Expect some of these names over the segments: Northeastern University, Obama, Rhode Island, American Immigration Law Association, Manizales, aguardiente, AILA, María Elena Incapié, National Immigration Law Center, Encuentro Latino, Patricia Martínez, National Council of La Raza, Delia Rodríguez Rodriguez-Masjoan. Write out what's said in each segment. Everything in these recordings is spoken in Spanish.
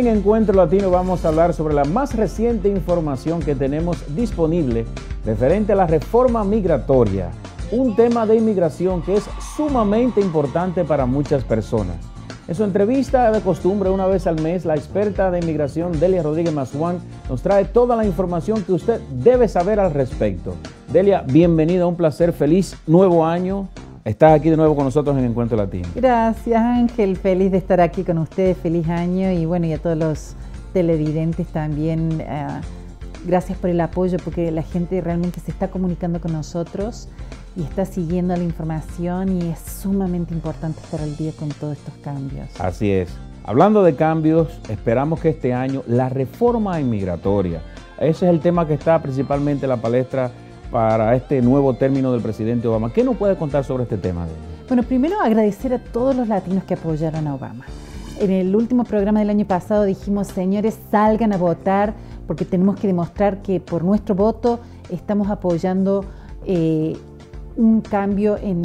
Hoy en Encuentro Latino vamos a hablar sobre la más reciente información que tenemos disponible referente a la reforma migratoria, un tema de inmigración que es sumamente importante para muchas personas. En su entrevista de costumbre, una vez al mes, la experta de inmigración Delia Rodríguez-Masjoan nos trae toda la información que usted debe saber al respecto. Delia, bienvenida, un placer, feliz nuevo año. Estás aquí de nuevo con nosotros en Encuentro Latino. Gracias, Ángel. Feliz de estar aquí con ustedes. Feliz año. Y bueno, y a todos los televidentes también. Gracias por el apoyo, porque la gente realmente se está comunicando con nosotros y está siguiendo la información, y es sumamente importante estar al día con todos estos cambios. Así es. Hablando de cambios, esperamos que este año la reforma inmigratoria, ese es el tema que está principalmente en la palestra para este nuevo término del presidente Obama. ¿Qué nos puede contar sobre este tema? Bueno, primero agradecer a todos los latinos que apoyaron a Obama. En el último programa del año pasado dijimos, señores, salgan a votar, porque tenemos que demostrar que por nuestro voto estamos apoyando un cambio en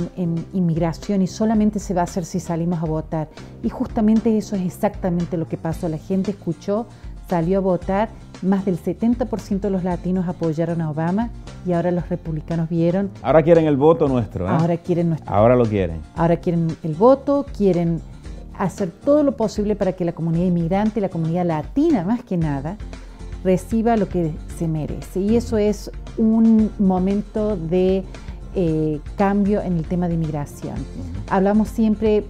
inmigración, y solamente se va a hacer si salimos a votar. Y justamente eso es exactamente lo que pasó. La gente escuchó, salió a votar, más del 70% de los latinos apoyaron a Obama, y ahora los republicanos vieron. Ahora quieren el voto nuestro, ¿eh? Ahora quieren nuestro. Ahora lo quieren. Ahora quieren el voto, quieren hacer todo lo posible para que la comunidad inmigrante, la comunidad latina más que nada, reciba lo que se merece. Y eso es un momento de cambio en el tema de inmigración. Hablamos siempre,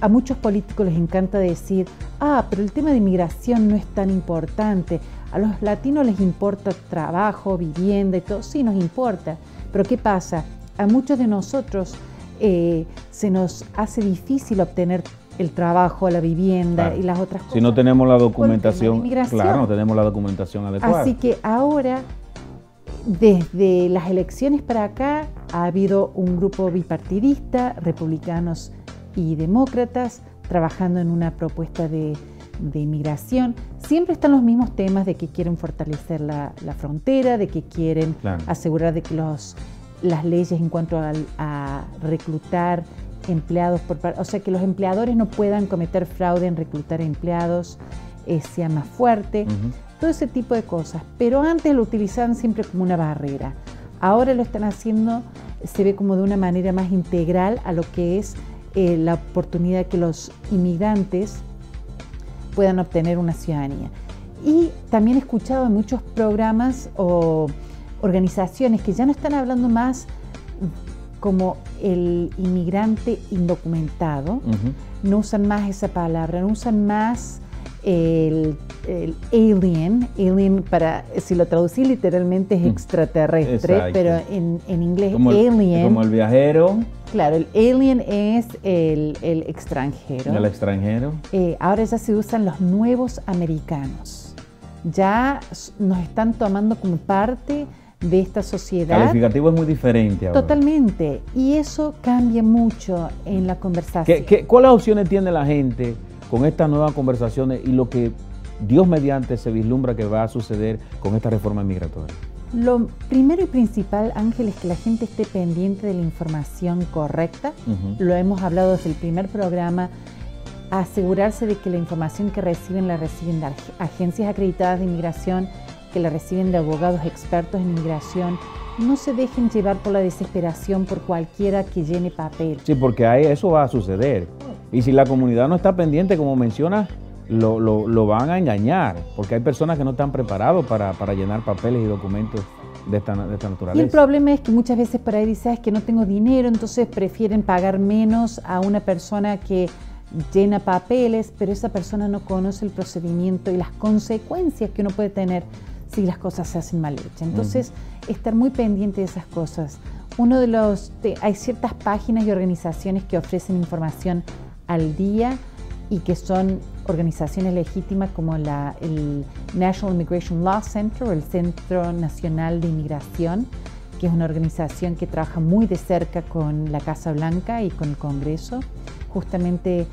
a muchos políticos les encanta decir, ah, pero el tema de inmigración no es tan importante. A los latinos les importa trabajo, vivienda y todo. Sí, nos importa. Pero ¿qué pasa? A muchos de nosotros se nos hace difícil obtener el trabajo, la vivienda, claro, y las otras cosas. Si no tenemos la documentación, claro, no tenemos la documentación adecuada. Así que ahora, desde las elecciones para acá, ha habido un grupo bipartidista, republicanos y demócratas, trabajando en una propuesta de inmigración. Siempre están los mismos temas de que quieren fortalecer la frontera, de que quieren, claro, asegurar de que las leyes en cuanto a reclutar empleados, o sea, que los empleadores no puedan cometer fraude en reclutar empleados, sea más fuerte, todo ese tipo de cosas. Pero antes lo utilizaban siempre como una barrera. Ahora lo están haciendo, se ve como de una manera más integral a lo que es la oportunidad que los inmigrantes puedan obtener una ciudadanía. Y también he escuchado en muchos programas o organizaciones que ya no están hablando más como el inmigrante indocumentado, no usan más esa palabra, no usan más el alien, para, si lo traducí literalmente, es extraterrestre. Exacto. Pero en inglés como alien, como el viajero. Claro, el alien es el extranjero. El extranjero. Ahora ya se usan los nuevos americanos. Ya nos están tomando como parte de esta sociedad. El calificativo es muy diferente ahora. Totalmente. Y eso cambia mucho en la conversación. ¿Cuáles opciones tiene la gente con estas nuevas conversaciones y lo que Dios mediante se vislumbra que va a suceder con esta reforma migratoria? Lo primero y principal, Ángel, es que la gente esté pendiente de la información correcta. Lo hemos hablado desde el primer programa. Asegurarse de que la información que reciben la reciben de agencias acreditadas de inmigración, que la reciben de abogados expertos en inmigración. No se dejen llevar por la desesperación por cualquiera que llene papel. Sí, porque eso va a suceder. Y si la comunidad no está pendiente, como mencionas, lo van a engañar, porque hay personas que no están preparados para llenar papeles y documentos de esta naturaleza. Y el problema es que muchas veces por ahí dicen, es que no tengo dinero, entonces prefieren pagar menos a una persona que llena papeles, pero esa persona no conoce el procedimiento y las consecuencias que uno puede tener si las cosas se hacen mal hechas. Entonces, estar muy pendiente de esas cosas. Hay ciertas páginas y organizaciones que ofrecen información al día y que son organizaciones legítimas, como el National Immigration Law Center, el Centro Nacional de Inmigración, que es una organización que trabaja muy de cerca con la Casa Blanca y con el Congreso. Justamente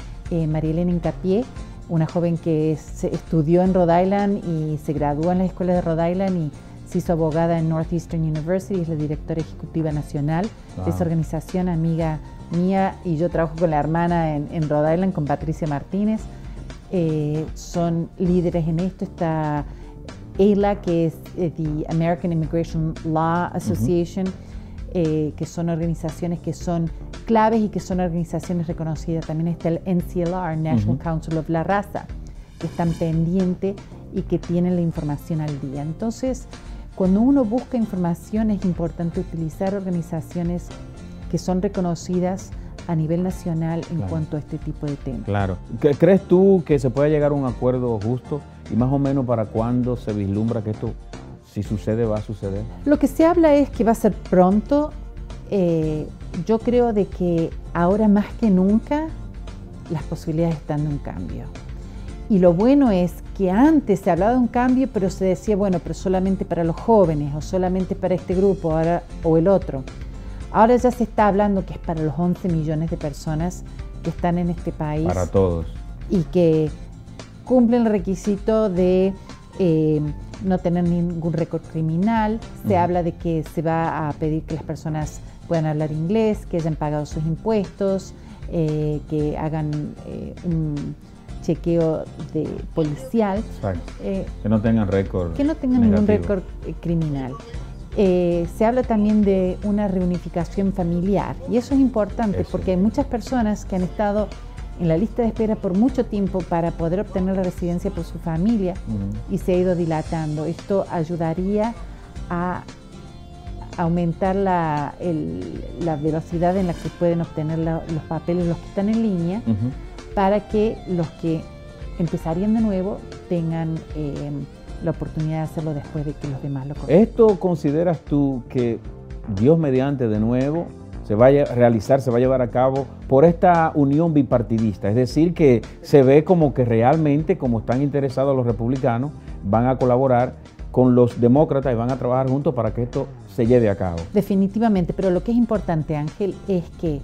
María Elena Incapié, una joven que estudió en Rhode Island y se graduó en la escuela de Rhode Island y se hizo abogada en Northeastern University, es la directora ejecutiva nacional de esa organización, amiga mía, y yo trabajo con la hermana en Rhode Island, con Patricia Martínez. son líderes en esto. Está AILA, que es the American Immigration Law Association, que son organizaciones que son claves y que son organizaciones reconocidas. También está el NCLR, National Council of La Raza, que están pendientes y que tienen la información al día. Entonces, cuando uno busca información, es importante utilizar organizaciones que son reconocidas a nivel nacional en cuanto a este tipo de temas. Claro. ¿Crees tú que se pueda llegar a un acuerdo justo? ¿Y más o menos para cuándo se vislumbra que esto, si sucede, va a suceder? Lo que se habla es que va a ser pronto. Yo creo de que ahora más que nunca las posibilidades están de un cambio. Y lo bueno es que antes se hablaba de un cambio, pero se decía, bueno, pero solamente para los jóvenes o solamente para este grupo ahora, o el otro. Ahora ya se está hablando que es para los 11 millones de personas que están en este país. Para todos. Y que cumplen el requisito de no tener ningún récord criminal. Se habla de que se va a pedir que las personas puedan hablar inglés, que hayan pagado sus impuestos, que hagan un chequeo de policial. Exacto. Que no tengan récord. Que no tengan ningún récord criminal. Se habla también de una reunificación familiar, y eso es importante porque hay muchas personas que han estado en la lista de espera por mucho tiempo para poder obtener la residencia por su familia y se ha ido dilatando. Esto ayudaría a aumentar la velocidad en la que pueden obtener los papeles los que están en línea para que los que empezarían de nuevo tengan la oportunidad de hacerlo después de que los demás lo conozcan. ¿Esto consideras tú que Dios mediante de nuevo se vaya a realizar, se va a llevar a cabo por esta unión bipartidista? Es decir, que se ve como que realmente, como están interesados los republicanos, van a colaborar con los demócratas y van a trabajar juntos para que esto se lleve a cabo. Definitivamente, pero lo que es importante, Ángel, es que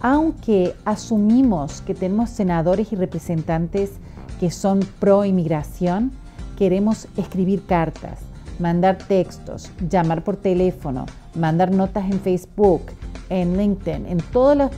aunque asumimos que tenemos senadores y representantes que son pro inmigración, queremos escribir cartas, mandar textos, llamar por teléfono, mandar notas en Facebook, en LinkedIn, en todos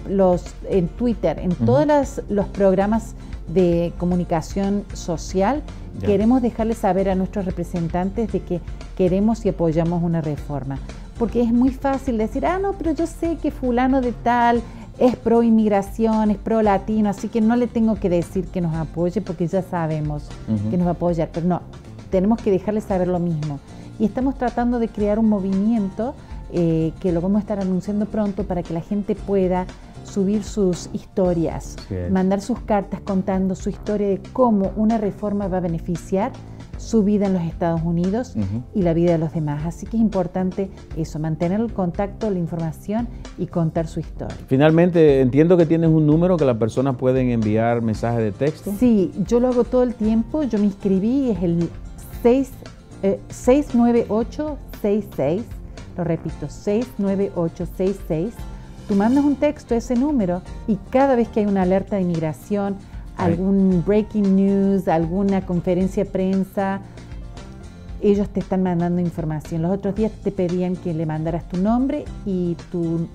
en Twitter, en todos los programas de comunicación social. Queremos dejarles saber a nuestros representantes de que queremos y apoyamos una reforma. Porque es muy fácil decir, ah, no, pero yo sé que fulano de tal es pro inmigración, es pro latino, así que no le tengo que decir que nos apoye porque ya sabemos que nos va a apoyar. Pero no, tenemos que dejarles saber lo mismo. Y estamos tratando de crear un movimiento que lo vamos a estar anunciando pronto para que la gente pueda subir sus historias, mandar sus cartas contando su historia de cómo una reforma va a beneficiar su vida en los Estados Unidos y la vida de los demás. Así que es importante eso, mantener el contacto, la información y contar su historia. Finalmente, entiendo que tienes un número que las personas pueden enviar mensajes de texto. Sí, yo lo hago todo el tiempo. Yo me inscribí, es el 69866, lo repito, 69866. Tú mandas un texto a ese número y cada vez que hay una alerta de inmigración, algún breaking news, alguna conferencia de prensa, ellos te están mandando información. Los otros días te pedían que le mandaras tu nombre y tu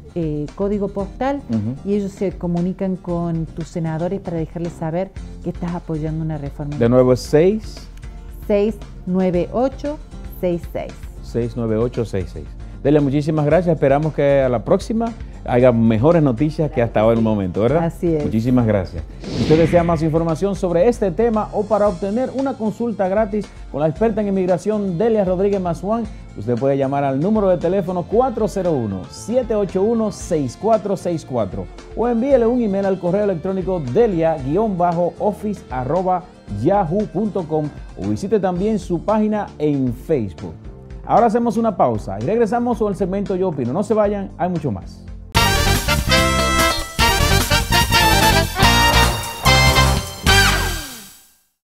código postal y ellos se comunican con tus senadores para dejarles saber que estás apoyando una reforma. De nuevo es 69866. 69866. Delia, muchísimas gracias. Esperamos que a la próxima haya mejores noticias que hasta ahora en el momento, ¿verdad? Así es. Muchísimas gracias. Si usted desea más información sobre este tema o para obtener una consulta gratis con la experta en inmigración Delia Rodríguez-Masjoan, usted puede llamar al número de teléfono 401-781-6464 o envíele un email al correo electrónico delia-office@yahoo.com o visite también su página en Facebook. Ahora hacemos una pausa y regresamos con el segmento Yo Opino. No se vayan, hay mucho más.